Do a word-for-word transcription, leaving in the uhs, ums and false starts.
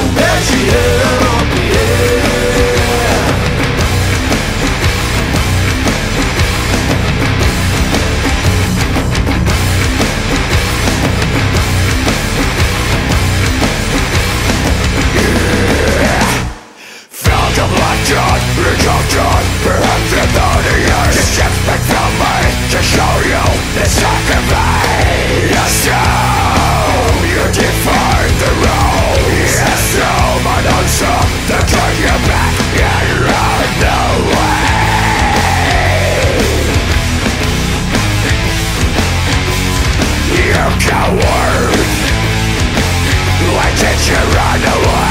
وماشي يا ربي Coward! Why did you run away?